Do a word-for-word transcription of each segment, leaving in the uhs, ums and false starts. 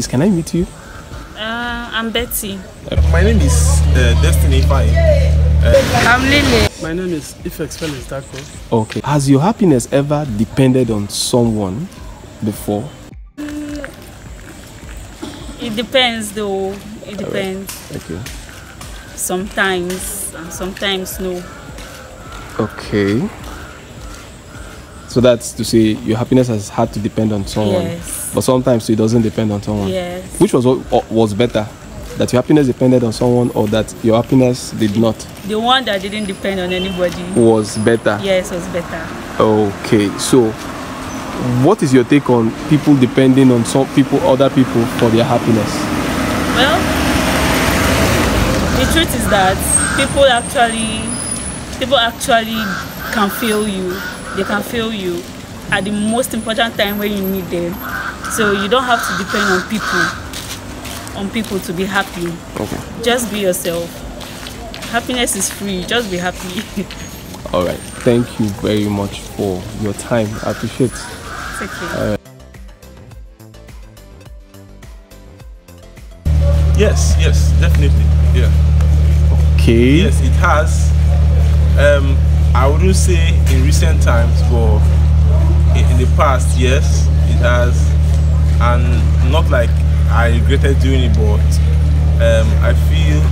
Please, can I meet you? Uh, I'm Betty. My name is uh, Destiny Fine. Uh, I'm Lily. My name is Ife Excellence Darko. Okay. Has your happiness ever depended on someone before? Mm, it depends, though. It depends. Right. Okay. Sometimes and sometimes no. Okay. So that's to say your happiness has had to depend on someone. Yes. But sometimes it doesn't depend on someone. Yes. Which was what was better? That your happiness depended on someone, or that your happiness did not? The one that didn't depend on anybody was better. Yes, was better. Okay. So what is your take on people depending on some people, other people for their happiness? Well, the truth is that people actually people actually can fail you. They can fail you at the most important time when you need them. So you don't have to depend on people, on people to be happy. Okay. Just be yourself. Happiness is free. Just be happy. All right. Thank you very much for your time. I appreciate it. It's okay. All right. Yes. Yes. Definitely. Yeah. Okay. Yes, it has. Um. I wouldn't say in recent times, but in the past, yes, it has, and not like I regretted doing it, but um, I feel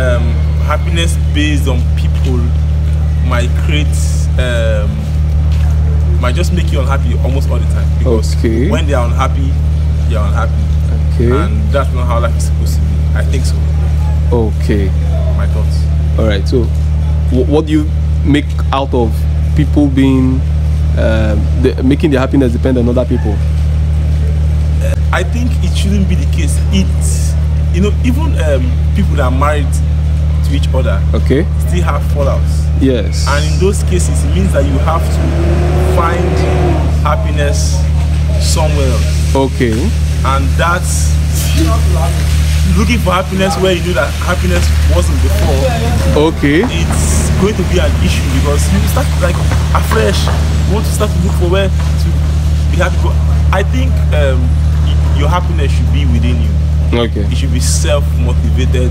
um, happiness based on people might create, um, might just make you unhappy almost all the time, because okay. when they are unhappy, they are unhappy, okay. and that's not how life is supposed to be. I think so. Okay. My thoughts. All right. So, wh what do you make out of people being uh, the, making their happiness depend on other people? I think it shouldn't be the case. It, you know, even um, people that are married to each other, okay, still have fallouts. Yes, and in those cases, it means that you have to find happiness somewhere else. Okay, and that's looking for happiness where you know that happiness wasn't before. Okay, it's going to be an issue, because you start like afresh, you want to start to look for where to be happy. I think um, your happiness should be within you. Okay. It should be self-motivated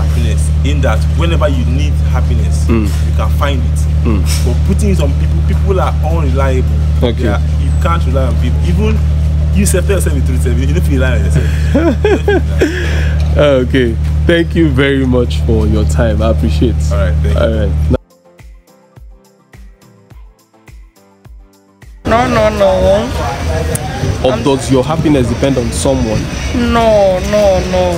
happiness, in that whenever you need happiness, mm. you can find it. Mm. But putting it on people, people are unreliable. Okay. Are, you can't rely on people. Even you self tell yourself the truth, you don't rely on yourself. Okay, thank you very much for your time. I appreciate it. All right, thank All you. Right. No, no, no. Or I'm does your happiness depend on someone? No, no, no.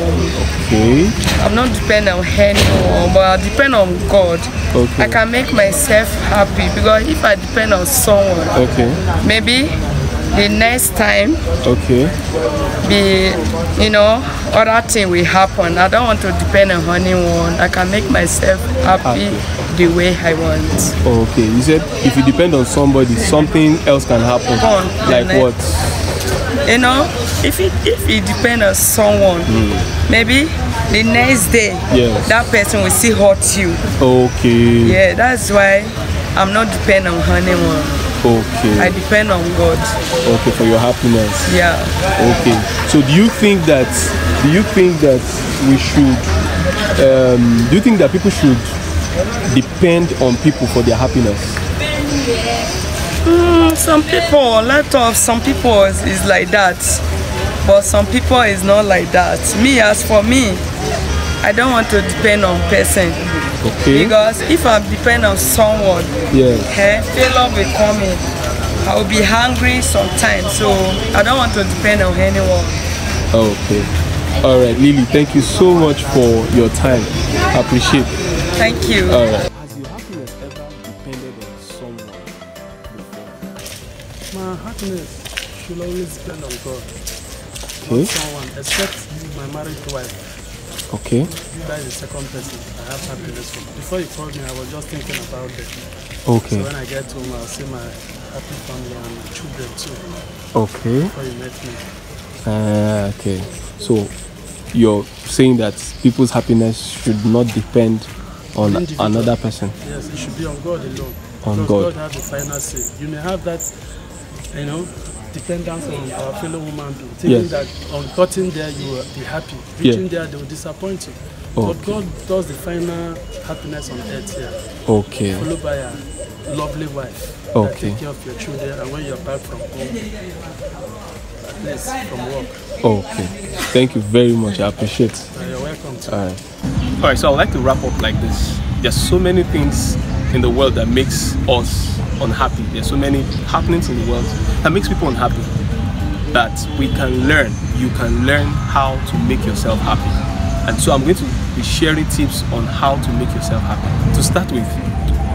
Okay. I'm not dependent on anyone, but I depend on God. Okay. I can make myself happy, because if I depend on someone, okay, maybe the next time, okay, the you know other thing will happen. I don't want to depend on anyone. I can make myself happy, happy the way I want. Okay, you said if you depend on somebody, something else can happen. On, like what? You know, if it if it depends on someone, mm. maybe the next day, yes, that person will still hurt you. Okay. Yeah, that's why I'm not dependent on anyone. Okay. I depend on God. Okay, for your happiness. Yeah. Okay. So do you think that do you think that we should um, do you think that people should depend on people for their happiness? Mm, some people, a lot of some people is, is like that, but some people is not like that. Me, as for me, I don't want to depend on person. Okay. Because if I depend on someone, yes, eh, failure will come in. I will be hungry sometimes, so I don't want to depend on anyone. Okay. All right, Lily, thank you so much for your time. I appreciate it. Thank you. All right. Has your happiness ever depended on someone before? My happiness should always depend on God. Okay. Not someone, except my married wife. Okay. That is the second person I have happiness for. Before you called me, I was just thinking about it. Okay. So when I get home, I'll see my happy family and my children too. Okay. Before you met me. Uh, okay. So you're saying that people's happiness should not depend on Individual. another person? Yes, it should be on God alone. On because God. God has the final say. You may have that, you know, dependence on our fellow human being, thinking yes. that on cutting there you will be happy, reaching yeah. there they will disappoint you. Okay. But God does the final happiness on earth here. Okay. Followed by a lovely wife. Okay. That take care of your children, and when you're back from home, at least from work. Okay. Thank you very much. I appreciate it. Uh, you're welcome. Too. All right. All right. So I'd like to wrap up like this. There's so many things in the world that makes us unhappy. There's so many happenings in the world that makes people unhappy, that we can learn. You can learn how to make yourself happy. And so I'm going to be sharing tips on how to make yourself happy. To start with,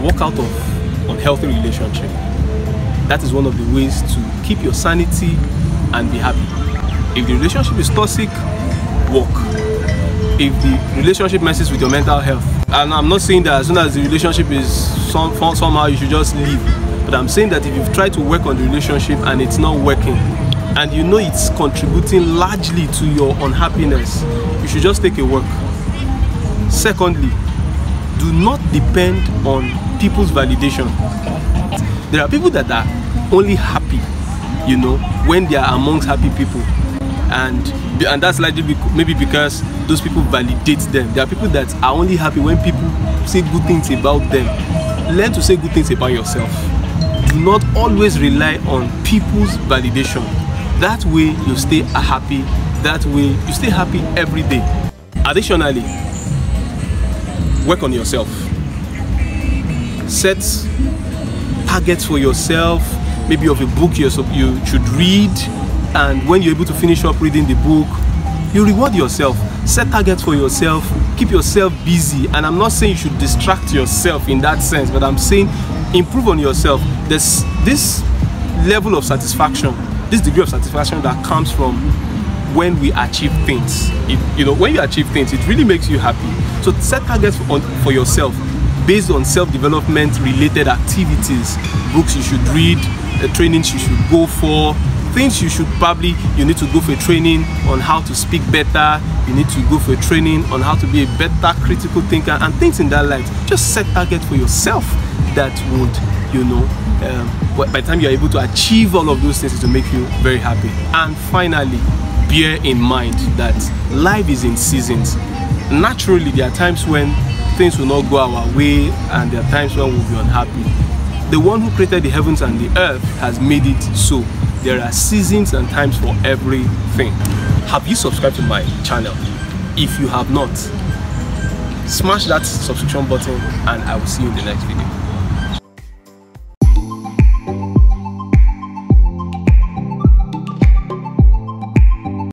walk out of unhealthy relationship. That is one of the ways to keep your sanity and be happy. If the relationship is toxic, walk. If the relationship messes with your mental health, and I'm not saying that as soon as the relationship is some, somehow you should just leave, but I'm saying that if you've tried to work on the relationship and it's not working, and you know it's contributing largely to your unhappiness, you should just take a walk. Secondly, do not depend on people's validation. There are people that are only happy, you know, when they are amongst happy people. And, and that's likely because, maybe because those people validate them. There are people that are only happy when people say good things about them. Learn to say good things about yourself. Do not always rely on people's validation. That way you stay happy. That way you stay happy every day. Additionally, work on yourself. Set targets for yourself, maybe of a book you should read. And when you're able to finish up reading the book, you reward yourself. Set targets for yourself, keep yourself busy. And I'm not saying you should distract yourself in that sense, but I'm saying improve on yourself. There's this level of satisfaction, this degree of satisfaction that comes from when we achieve things. It, you know, when you achieve things, it really makes you happy. So set targets for, on, for yourself based on self-development related activities, books you should read, uh, trainings you should go for, things you should probably, you need to go for a training on how to speak better, you need to go for a training on how to be a better critical thinker and things in that light. Just set targets for yourself that would, you know, um, by the time you're able to achieve all of those things, it will make you very happy. And finally, bear in mind that life is in seasons. Naturally, there are times when things will not go our way and there are times when we'll be unhappy. The one who created the heavens and the earth has made it so. There are seasons and times for everything. Have you subscribed to my channel? If you have not, smash that subscription button and I will see you in the next video.